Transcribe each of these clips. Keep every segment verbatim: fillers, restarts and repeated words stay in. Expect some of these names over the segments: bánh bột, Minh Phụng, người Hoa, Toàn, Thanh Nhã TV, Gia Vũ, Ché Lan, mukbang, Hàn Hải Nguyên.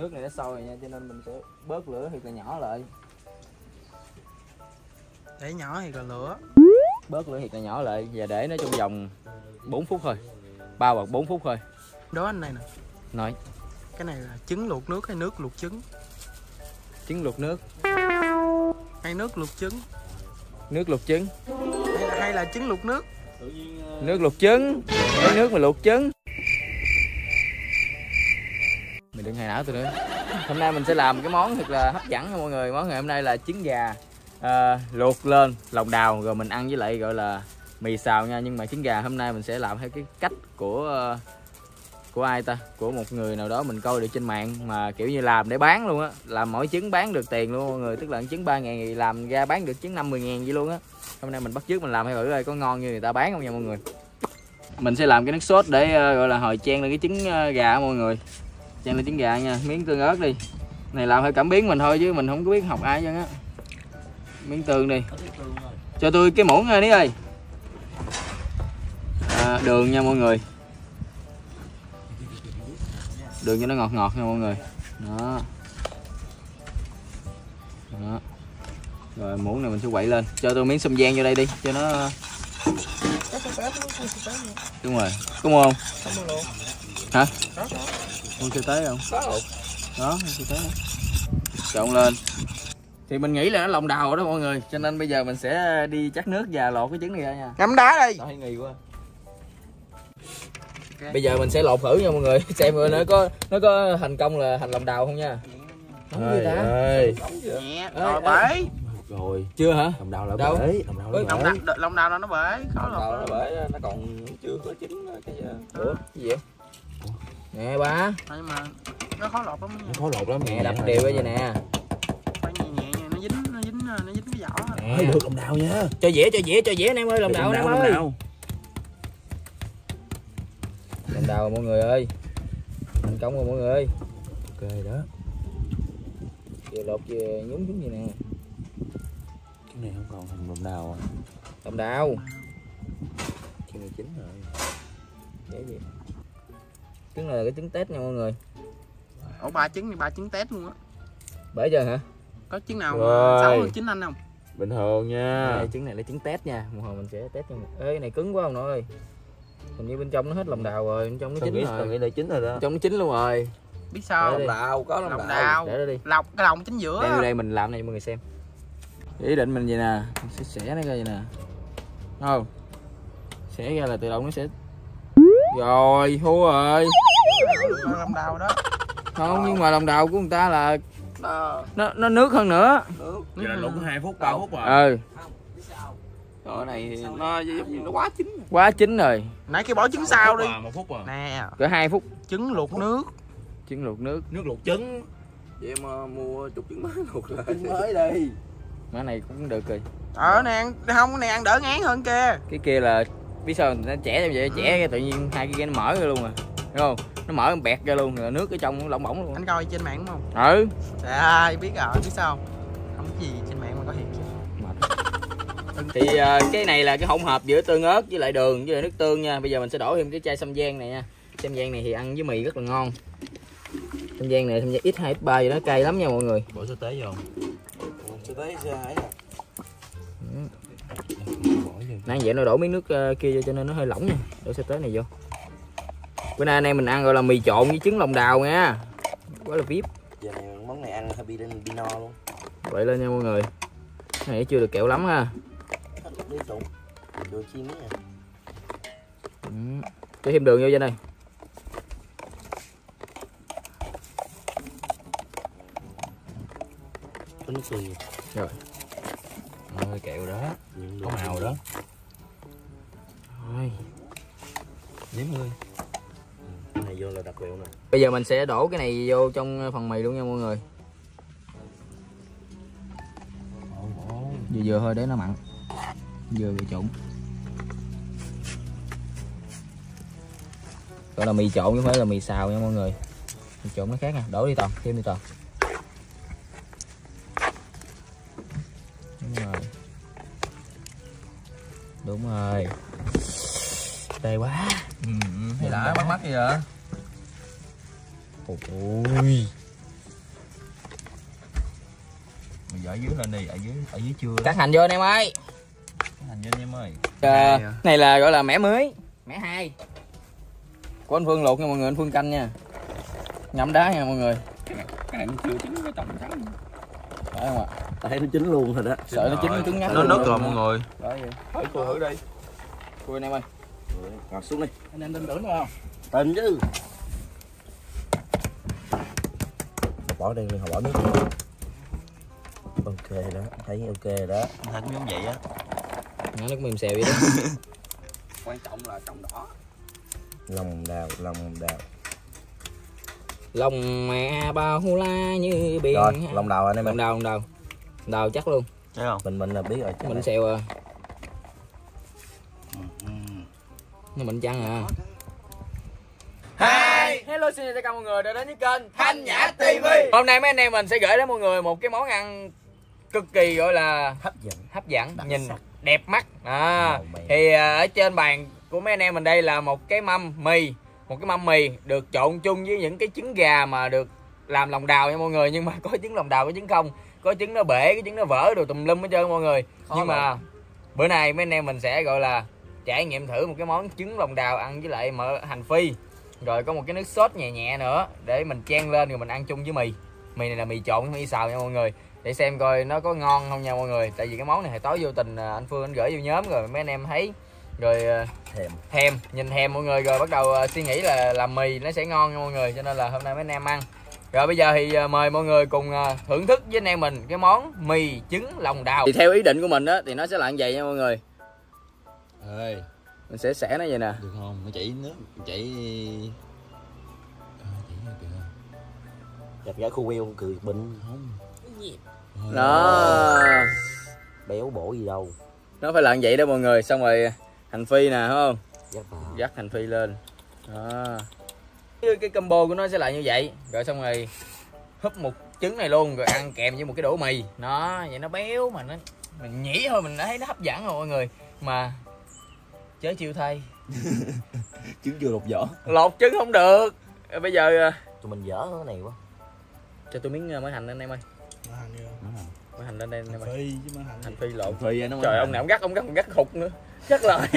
Nước này nó sôi rồi nha, cho nên mình sẽ bớt lửa thì là nhỏ lại. Để nhỏ thì là lửa. Bớt lửa thiệt là nhỏ lại và để nó trong vòng bốn phút thôi. Ba hoặc bốn phút thôi. Đó anh này nè. Nói. Cái này là trứng luộc nước hay nước luộc trứng? Trứng luộc nước. Hay nước luộc trứng? Nước luộc trứng. Hay là, hay là trứng luộc nước? Nước luộc trứng. Lấy nước mà luộc trứng. Mình đừng hài não tôi nữa. Hôm nay mình sẽ làm cái món thật là hấp dẫn nha mọi người. Món ngày hôm nay là trứng gà à, luộc lên lòng đào rồi mình ăn với lại gọi là mì xào nha. Nhưng mà trứng gà hôm nay mình sẽ làm theo cái cách của của ai ta, của một người nào đó mình coi được trên mạng mà kiểu như làm để bán luôn á, làm mỗi trứng bán được tiền luôn mọi người. Tức là trứng ba ngàn thì làm ra bán được trứng năm mươi ngàn vậy luôn á. Hôm nay mình bắt chước mình làm hay thử coi có ngon như người ta bán không nha mọi người. Mình sẽ làm cái nước sốt để uh, gọi là hồi chan lên cái trứng uh, gà mọi người. Chan lên trứng gà nha, miếng tương ớt đi. Này làm theo cảm biến mình thôi chứ mình không có biết học ai hết á. Miếng tương đi. Cho tôi cái muỗng đi ơi. À, đường nha mọi người. Đường cho nó ngọt ngọt nha mọi người. Đó. Đó. Rồi muỗng này mình sẽ quậy lên. Cho tôi miếng sâm giang vô đây đi, cho nó. Đúng rồi. Có mua không? Hả? Con chưa tới không? Đó, chưa tới. Trộn lên. Thì mình nghĩ là nó lòng đào rồi đó mọi người, cho nên bây giờ mình sẽ đi chắc nước và lột cái trứng này ra nha. Ngắm đá đi. Hay nghi quá. Okay. Bây giờ mình sẽ lột thử nha mọi người, xem nó có nó có thành công là thành lòng đào không nha. Nóng gì ta? Nhẹ. Rồi bể. Rồi, chưa hả? Lòng đào là đâu? Bể. Lòng đào nó lòng đào nó bể, khó lột. Lòng đào nó bể, nó còn chưa có chín cái gì. Ủa, cái gì vậy? Nè ba. Thôi mà nó khó lột lắm. Nó khó lột lắm. Nè đập đều vậy nè. Nó dính cái vỏ. Nè, được lòng đào nha. Cho dĩa, cho dĩa, cho dĩa anh em ơi, lòng đào anh em ơi. Lòng đào mọi người ơi. Thành công rồi mọi người ơi. Ok đó. Vừa lột vừa nhúng xuống gì nè. Cái này không còn thành lòng đào à. Lòng đào. Cái này chín rồi. Cái gì? Trứng này là cái trứng test nha mọi người. Ủa ba trứng này ba trứng test luôn á. Bể giờ hả? Có trứng nào sáu chín anh không? Bình thường nha. Đây, trứng này là trứng test nha. Một hồi mình sẽ test cho mình. Ê, cái này cứng quá ông nội ơi. Hình như bên trong nó hết lòng đào rồi, bên trong nó chín rồi. Nghĩ là chín rồi đó. Bên trong nó chín luôn rồi. Biết sao? Lòng đào có lòng, lòng đào. Để đó đi. Lọc cái lòng chính giữa. Đây đây mình làm này mọi người xem. Ý định mình vậy nè, mình sẽ xẻ nó ra vậy nè. Không. Xẻ ra là tự động nó sẽ. Rồi, thua rồi. Lòng đào đó. Không, nhưng mà lòng đào của người ta là Đó. nó nó nước hơn nữa. Nước. Vậy là luộc hai phút, ba phút rồi. Ừ. Cái này thì nó giống như nó quá chín. Quá chín rồi. Nãy kia bỏ trứng sao đi. một phút rồi. Nè, cỡ hai phút. Trứng luộc nước. Trứng luộc nước. Nước luộc trứng. Vậy mà mua chục trứng mới luộc lại. Trứng mới đi. Má này cũng được rồi. Ờ nè, không nè ăn đỡ ngán hơn kia. Cái kia là biết sao nó chẻ như vậy, chẻ tự nhiên hai cái kia nó mở ra luôn à. Đúng không? Nó mở bẹt ra luôn, rồi nước ở trong nó lỏng bỏng luôn. Anh coi trên mạng đúng không? Ừ. À, biết rồi, biết sao không? Không có gì trên mạng mà có thiệt chứ. Thì uh, cái này là cái hỗn hợp giữa tương ớt với lại đường với lại nước tương nha. Bây giờ mình sẽ đổ thêm cái chai sâm giang này nha. Sâm giang này thì ăn với mì rất là ngon. Sâm giang này sâm giang ép hai ép ba gì đó cay lắm nha mọi người. Bỏ sơ tế vô. Sơ tế sơ hải. Nãy vậy nó đổ miếng nước uh, kia vô cho nên nó hơi lỏng nha. Đổ sơ tế này vô. Bữa nay anh em mình ăn gọi là mì trộn với trứng lòng đào nha. Quá là vip. Giờ này món này ăn hơi bị lên bị no luôn. Vậy lên nha mọi người. Cái này chưa được kẹo lắm ha. Ừ. Cho thêm đường vô trên đây. Có nước tương rồi. Rồi kẹo đó. Có màu đó. Rồi. Nếm thôi. Vô là đặc biệt nè. Bây giờ mình sẽ đổ cái này vô trong phần mì luôn nha mọi người. Vừa vừa thôi để nó mặn. Vừa vừa trộn. Gọi là mì trộn chứ không phải là mì xào nha mọi người. Mì trộn nó khác nha. Đổ đi Toàn, thêm đi Toàn. Đúng rồi. Đúng rồi. Tê quá. Ừ, hay là bắt mắt gì vậy? Ôi, Giờ ở dưới là này, ở dưới ở dưới chưa. Cắt hành vô anh em ơi. Cắt hành vô anh em ơi. À, à. Này là gọi là mẻ mới, mẻ hai. Của anh Phương luộc nha mọi người, anh Phương canh nha. Ngậm đá nha mọi người. Cái này, cái này chưa chín cái tầm sáu. Phải không ạ? Tại nó chín luôn rồi đó. Sợ nó chín nó cứng ngắt. Nó nứt rồi mọi người. Đó vậy. Thôi cô thử đi. Cô anh em ơi. Ngồi xuống đi. Anh em tin tưởng không? Tin chứ. Bỏ đây mình bỏ nước. Ok đó, thấy ok đó. Thấy cũng giống vậy á. Nó nước mềm xèo vậy đó. Quan trọng là trồng đỏ. Lòng đào, lòng đào. Lòng mẹ bao la như biển. Rồi, lòng đào anh em. Lòng đào, lòng đào. Đào chắc luôn. Thấy không? Mình mình là biết rồi. Mình xèo à. Nó mình chăng à. Hi, hello xin chào mọi người đã đến với kênh Thanh Nhã ti vi. Hôm nay mấy anh em mình sẽ gửi đến mọi người một cái món ăn cực kỳ gọi là hấp dẫn, hấp dẫn, Đặng nhìn sắc. Đẹp mắt. À, thì ở trên bàn của mấy anh em mình đây là một cái mâm mì, một cái mâm mì được trộn chung với những cái trứng gà mà được làm lòng đào nha mọi người, nhưng mà có trứng lòng đào có trứng không, có trứng nó bể, cái trứng nó vỡ đồ tùm lum hết trơn mọi người. Khó nhưng rồi. Mà bữa nay mấy anh em mình sẽ gọi là trải nghiệm thử một cái món trứng lòng đào ăn với lại mỡ hành phi. Rồi có một cái nước sốt nhẹ nhẹ nữa để mình chan lên rồi mình ăn chung với mì. Mì này là mì trộn với mì xào nha mọi người. Để xem coi nó có ngon không nha mọi người. Tại vì cái món này hồi tối vô tình anh Phương anh gửi vô nhóm rồi mấy anh em thấy rồi thèm, thèm nhìn thèm mọi người, rồi bắt đầu suy nghĩ là làm mì nó sẽ ngon nha mọi người, cho nên là hôm nay mấy anh em ăn. Rồi bây giờ thì mời mọi người cùng thưởng thức với anh em mình cái món mì trứng lòng đào. Thì theo ý định của mình á thì nó sẽ là như vậy nha mọi người. Ê, mình sẽ xẻ nó vậy nè. Được không? Nó chảy nước, chảy gặp gái khu queo cười bệnh không? Đó. Béo bổ gì đâu. Nó phải là như vậy đó mọi người, xong rồi hành phi nè, phải không? Dắt, dắt hành phi lên. Đó. Cái combo của nó sẽ là như vậy. Rồi xong rồi húp một trứng này luôn rồi ăn kèm với một cái đũa mì. Nó vậy nó béo mà nó mình nhỉ thôi mình đã thấy nó hấp dẫn rồi mọi người. Mà chớ chiêu thay trứng vừa lột vỏ, lột trứng không được. Bây giờ tụi mình dở cái này quá, cho tôi miếng mỡ hành lên em ơi. Mỡ hành đi không? Mỡ hành lên đây em ơi. Phi chứ mỡ hành. Hành phi lột. Phi nó. Trời ông này ông gắt, ông gắt, ông gắt khục nữa. Chắc lời.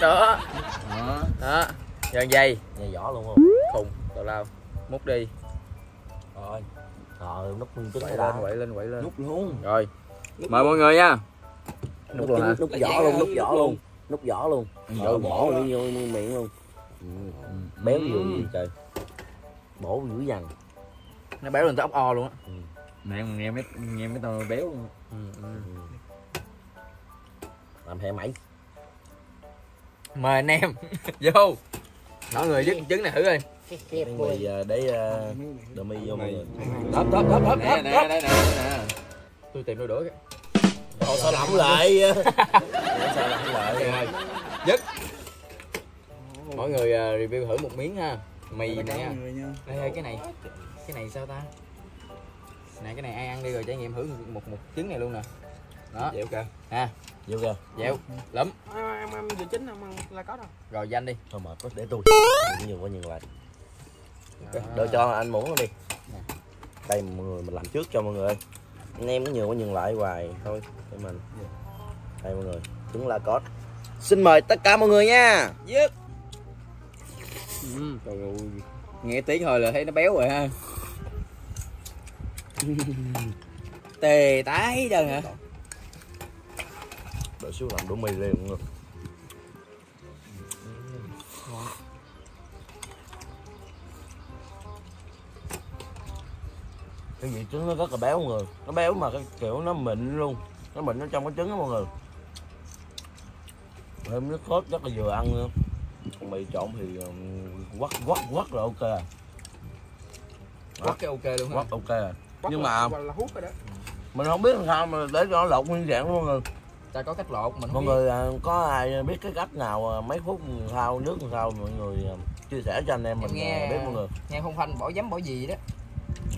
Đó. Đó. Đó. Giờ dây, dây vỏ luôn không? Khùng, tào lao. Múc đi. Rồi. Rồi, nút trứng lên, quậy lên, quậy lên. Nút luôn. Rồi. Mời mọi người nha. Nút luôn hả? Nút vỏ luôn, nút vỏ luôn. Nút vỏ luôn. Rồi bỏ nó vô miệng luôn. Béo nhiều gì trời. Bổ dữ dằn. Nó béo lên tới ốc o luôn á. Ừ. Nè nghe mấy nghe mấy tao béo luôn. Ừ, ừ. Làm thèm mày. Mời anh em vô. Mọi người dứt trứng này thử đi. Mì để đồ mi vô mọi người. Đớp đớp đớp đớp. Nè nè nè nè. Tôi tìm đôi đũa kìa. Đồ sao lỏng lại. Sao lỏng lại. Dứt. Mọi người review thử một miếng ha. Mì nè. Đây đây cái này. Cái này sao ta? Nè cái này ai ăn đi rồi trải nghiệm thử một một trứng này luôn nè. Đó. Dẻo kìa. Ha. Dẻo kìa. Dẻo. Lắm. Em ăn vừa chín không ăn là có đâu. Rồi danh đi. Thôi mệt quá để tôi. Nhiều quá nhiều lại. Đợi cho anh muốn đi. Đây mọi người mình làm trước cho mọi người. Anh em có nhiều quá nhường lại hoài thôi để mình. Đây mọi người, trứng la cốt. Xin mời tất cả mọi người nha. Dứt. Ừ. Trời ơi. Nghe tiếng hồi là thấy nó béo rồi ha. Tề tái chân hả? Đợi xíu làm đổ mì lên mọi người. Cái vị trứng nó rất là béo mọi người. Nó béo mà cái kiểu nó mịn luôn. Nó mịn nó trong cái trứng đó mọi người. Thêm nước cốt rất là vừa ăn nữa. Còn mì trộn thì quắt quắt quắt là ok à. Quắt cái ok luôn hả? Quắt ok à. Quắt nhưng là, mà là hút rồi đó. Mình không biết làm sao mà để cho nó lột nguyên dạng luôn mọi người. Ta có cách lột mình. Mọi biết. Người có ai biết cái cách nào mấy phút sau nước sau mọi người chia sẻ cho anh em, em mình nghe, biết mọi người. Nghe không phanh bỏ giấm bỏ gì đó.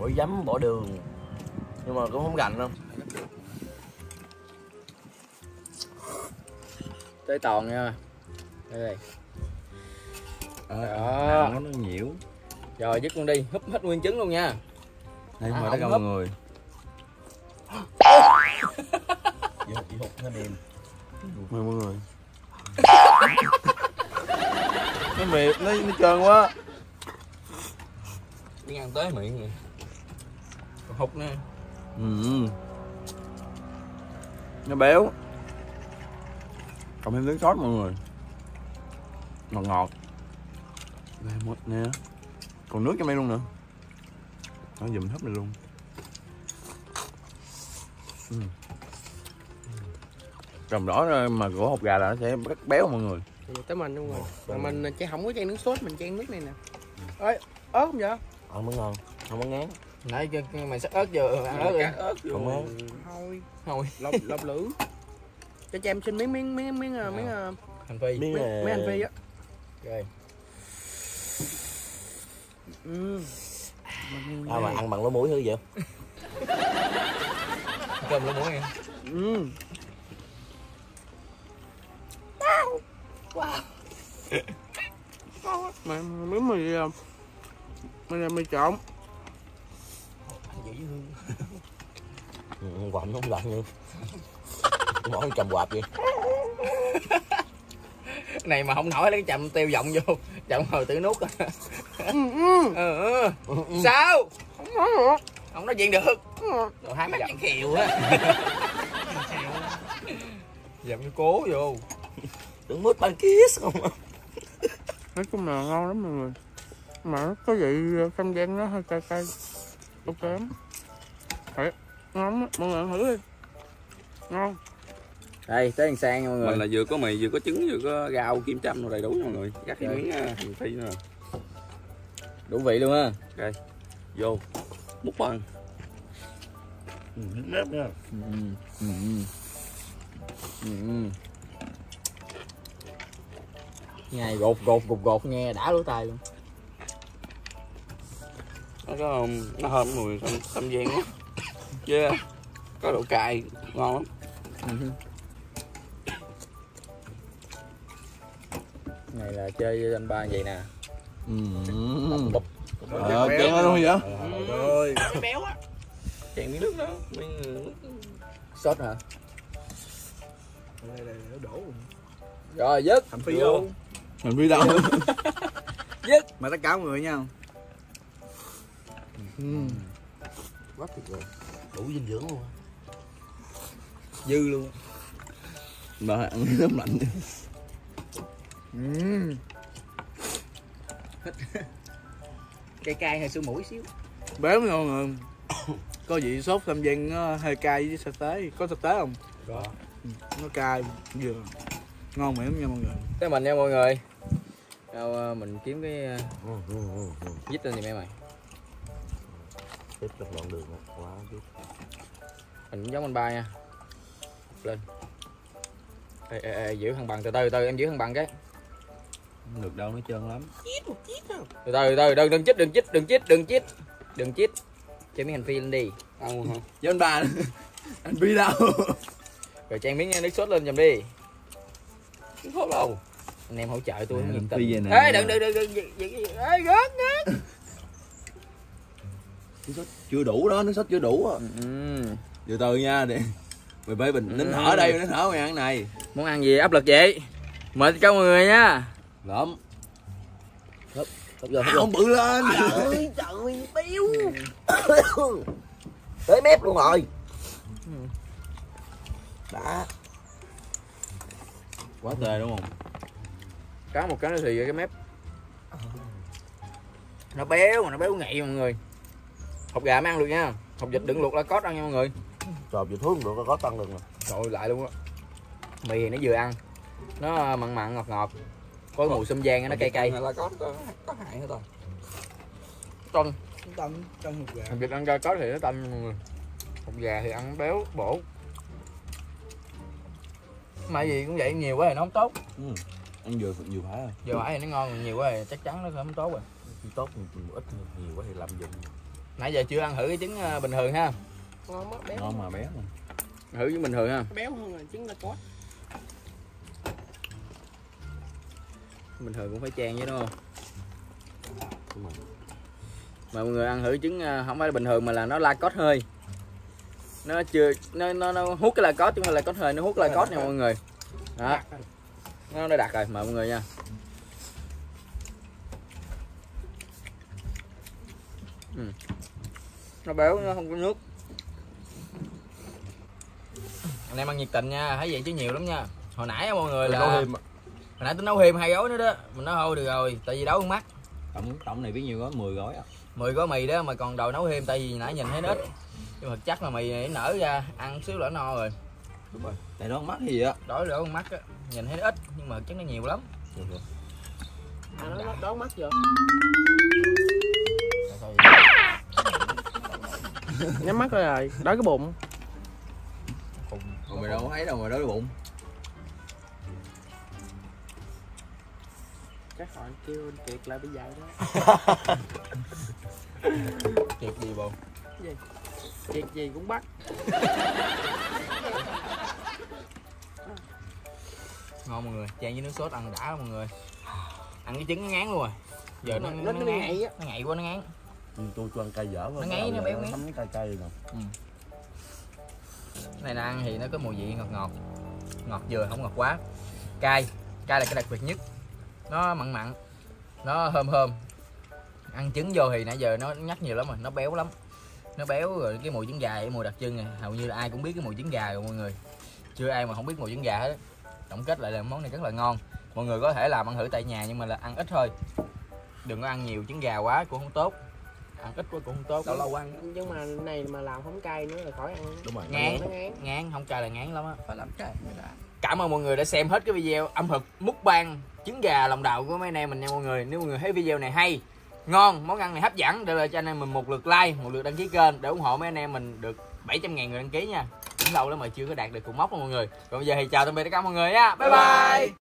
Bỏ giấm bỏ đường. Nhưng mà cũng không gành đâu. Tới toàn nha. Đây đây. Đó. Nó nhiễu. Rồi dứt luôn đi, húp hết nguyên trứng luôn nha. Đây mời tất cả mọi người. Chị hụt, chị hụt hết em. Mời mọi người. Cái miệng nó, nó trơn quá. Đi ăn tới miệng rồi. Còn hụt nữa. Ừ. Nó béo. Cộng thêm tiếng sót mọi người. Ngọt ngọt. Đây một nè. Còn nước cho mày luôn nữa. Nó dùm hấp này luôn. Ừ. Trồng đỏ mà của hột gà là nó sẽ rất béo mọi người. Tới mình luôn rồi. Mà mình chứ không có chan nước sốt, mình chan nước này nè. Ơi, ớt không vậy? Ớt mới ngon, không có ngán. Nãy kia mày sắc ớt vừa ăn ớt đi. Ớt vừa. Thôi, thôi, lóc lóc lử. Cho cho em xin miếng miếng miếng miếng miếng hành phi. Miếng hành phi á. Rồi. Tao mà ăn bằng lỗ mũi thứ vậy? Cơm lỗ mũi nha. Ừ. Wow. Mày mày mày mày mày trộn. Giữ hương. Ừ, quặm nó không lạnh như. Món chầm quạp vậy. Này mà không nổi lấy cái chầm tiêu vọng vô, chậm hồi tự nuốt. Ừ. Sao? Không nói được. Không nói chuyện được. Đồ hai mắt nhăn khều á. Dậm như cố vô. Tưởng mướt ban kia không. Nói chung là ngon lắm mọi người. Mà nó có vị cam đen nó hơi cay cay. Ok lắm. Đấy, ngon lắm, mọi người ăn thử đi. Ngon. Đây, tới ăn sang mọi người. Mình là vừa có mì, vừa có trứng, vừa có rau, kim châm, đầy đủ mọi người. Gắt cái miếng hành phi nữa. Đủ vị luôn ha. Đây, vô, múc ăn. Ừ, nếp nha. Ừ, ừ, ừ, ừ. Ngày gột gột gột gột nghe đã lỗ tai luôn. Nó có nó thơm mùi tam giang á. Yeah. Có độ cay ngon lắm. Uh-huh. Này là chơi với anh ba vậy nè. Ừm. Ờ chén nó luôn vậy? Rồi. Béo á. Chén miếng nước đó, miếng sốt hả? Đây đây nó đổ. Rồi dứt. Hành phi vô. Mình phi đâu. Dứt. Mời tất cả mọi người nha. Uhm. Quá tuyệt vời. Đủ dinh dưỡng luôn. Dư luôn. Mà ăn nước lạnh. Uhm. Cay cay hơi sữa mũi xíu. Béo ngon hơn. Có vị sốt tam giang nó hơi cay với sạch tế. Có sạch tế không? Có. Nó cay vừa. Ngon miệng nha mọi người. Tới mình nha mọi người. Đâu mình kiếm cái dít lên thì mẹ mày. Tiếp tục đoạn đường quá biết. Mình cũng giống anh ba nha. Lên. Ê ê ê giữ thằng bằng từ từ từ em giữ thằng bằng cái. Không được đâu nó trơn lắm. Chít một chít đâu. Từ từ từ đừng đừng chít đừng chít đừng chít đừng chít. Đừng chít. Cho miếng hành phi lên đi. Ăn hả? Với anh ba. Anh phi đâu. Rồi chan miếng nước sốt lên dùm đi. Không đâu. Anh em hỗ trợ tôi nhiệt tình. Ê đừng đừng đừng đừng ê gớt gớt. Nước sốt chưa đủ đó, nước sốt chưa đủ á. Ừ. Từ từ nha để mày bê bình nín thở đây, nín thở mày ăn này. Muốn ăn gì áp lực vậy? Mời tất cả mọi người nha. Lộm. Hấp, hấp vô. Không bự lên. Trời trời béo. Tới mép luôn rồi. Đã. Quá tê đúng không? Cá một cái nó thì cái mép. Nó béo mà nó béo ngậy mọi người. Hột gà mới ăn được nha. Hột vịt đựng luộc lá cót ăn nha mọi người. Trời vịt hứa được lá cót ăn được nè. Trời lại luôn á. Mì thì nó vừa ăn. Nó mặn mặn ngọt ngọt. Có mùi sâm giang nó cay cay. Lá cót có hại hả ta? Tanh. Tanh, tanh hột gà. Hột vịt ăn lá cót thì nó tanh mọi người. Hột gà thì ăn béo bổ. Mà gì cũng vậy, nhiều quá thì nó không tốt. Ừ. Ăn vừa nhiều phải rồi. Vừa phải thì nó ngon, nhiều quá thì chắc chắn nó không tốt rồi. Không tốt ít, nhiều quá thì lạm dụng. Nãy giờ chưa ăn thử cái trứng bình thường ha. Ngon mà béo. Ngon mà béo. Thử trứng bình thường ha. Béo hơn là trứng lá cót. Bình thường cũng phải chan với đúng không? Đúng rồi. Mà mọi người ăn thử trứng không phải bình thường mà là nó lá cót hơi. nó chưa nó nó, nó hút cái là cốt, chúng ta là cốt hơi nó hút cái là cốt nha mọi người. Đó, nó đã đặt rồi, mời mọi người nha. Ừ. Nó béo, nó không có nước. Anh em ăn nhiệt tình nha, thấy vậy chứ nhiều lắm nha. Hồi nãy mọi người là hồi nãy tính nấu hiềm hai gói nữa đó, mình nói thôi được rồi, tại vì đấu mắt. Tổng tổng này biết nhiêu gói, mười gói á. mười gói mì đó mà còn đòi nấu hiềm, tại vì nãy nhìn thấy nó ít. Nhưng mà chắc là mì này nở ra ăn xíu là no rồi. Đúng rồi. Tại nó con mắt gì á? Đói lửa con mắt á, nhìn thấy nó ít nhưng mà chắc nó nhiều lắm. Được rồi. À, nó nó đói mắt chưa? Nhắm mắt ra rồi, đói cái bụng. Còn mày đâu có thấy đâu mà đói cái bụng. Chắc họ kêu anh Kiệt lại bây giờ đó. Kiệt gì bụng? Gì? Kiệt gì cũng bắt. Ngon mọi người, chan với nước sốt ăn đã mọi người. Ăn cái trứng nó ngán luôn rồi. Giờ nó nó, nó, nó ngậy á, nó ngậy quá nó ngán. Ừ, tôi cho ăn cay dở quá. Nó ngấy nó béo ngấy. Cái cay cay rồi. Ừ. Cái này là ăn thì nó có mùi vị ngọt ngọt. Ngọt vừa không ngọt quá. Cay, cay là cái đặc biệt nhất. Nó mặn mặn. Nó thơm thơm. Ăn trứng vô thì nãy giờ nó nhắc nhiều lắm rồi, nó béo lắm. Nó béo rồi cái mùi trứng gà, cái mùi đặc trưng này, hầu như là ai cũng biết cái mùi trứng gà rồi mọi người. Chưa ai mà không biết mùi trứng gà hết. Tổng kết lại là món này rất là ngon. Mọi người có thể làm ăn thử tại nhà nhưng mà là ăn ít thôi. Đừng có ăn nhiều trứng gà quá cũng không tốt. Ăn ít quá cũng không tốt. Lâu lâu ăn. Nhưng mà này mà làm không cay nữa là khỏi ăn. Đúng rồi. Ngán, ngán. Ngán không cay là ngán lắm á. Phải làm cay mới đã. Cảm ơn mọi người đã xem hết cái video ẩm thực mukbang trứng gà lòng đào của mấy anh em mình nha mọi người. Nếu mọi người thấy video này hay, ngon, món ăn này hấp dẫn, để lại cho anh em mình một lượt like, một lượt đăng ký kênh để ủng hộ mấy anh em mình được bảy trăm ngàn người đăng ký nha. Cũng lâu lắm mà chưa có đạt được cột mốc đó mọi người. Còn bây giờ thì chào tạm biệt tất cả mọi người nha. Bye bye.